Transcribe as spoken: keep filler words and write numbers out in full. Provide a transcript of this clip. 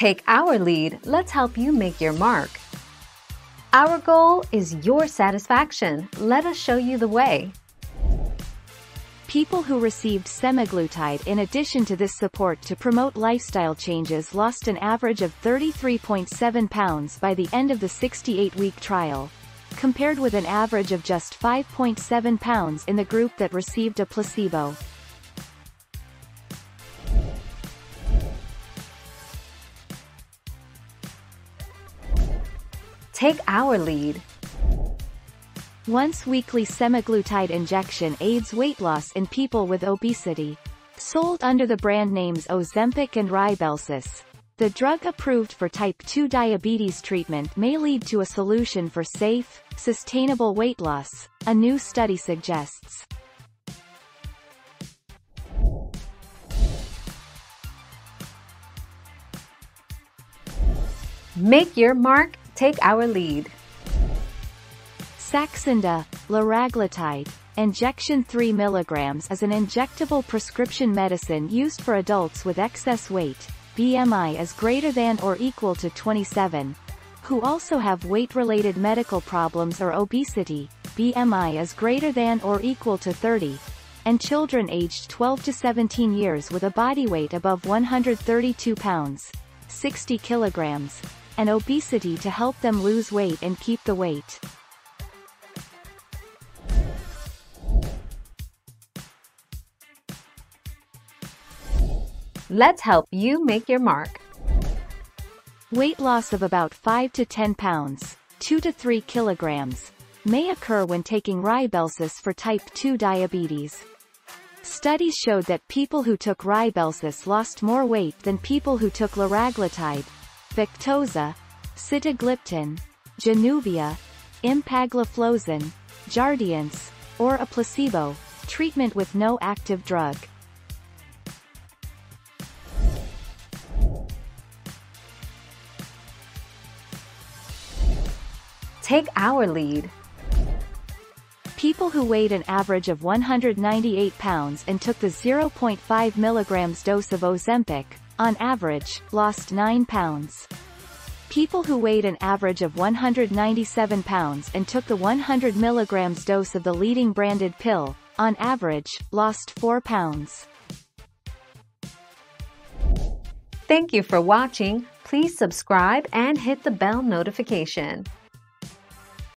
Take our lead, let's help you make your mark. Our goal is your satisfaction. Let us show you the way. People who received semaglutide in addition to this support to promote lifestyle changes lost an average of thirty-three point seven pounds by the end of the sixty-eight week trial, compared with an average of just five point seven pounds in the group that received a placebo. Take our lead. Once weekly semaglutide injection aids weight loss in people with obesity. Sold under the brand names Ozempic and Rybelsus, the drug approved for type two diabetes treatment may lead to a solution for safe, sustainable weight loss, a new study suggests. Make your mark, take our lead. Saxenda, liraglutide, injection three milligrams is an injectable prescription medicine used for adults with excess weight, B M I is greater than or equal to twenty-seven, who also have weight-related medical problems or obesity, B M I is greater than or equal to thirty, and children aged twelve to seventeen years with a body weight above one hundred thirty-two pounds, sixty kilograms, and obesity to help them lose weight and keep the weight. Let's help you make your mark. Weight loss of about five to ten pounds, two to three kilograms, may occur when taking Rybelsus for type two diabetes. Studies showed that people who took Rybelsus lost more weight than people who took liraglutide, Victoza, sitagliptin, Januvia, empagliflozin, Jardiance, or a placebo, treatment with no active drug. Take our lead. People who weighed an average of one hundred ninety-eight pounds and took the zero point five milligrams dose of Ozempic, on average, lost nine pounds. People who weighed an average of one hundred ninety-seven pounds and took the one hundred milligrams dose of the leading branded pill, on average, lost four pounds. Thank you for watching. Please subscribe and hit the bell notification.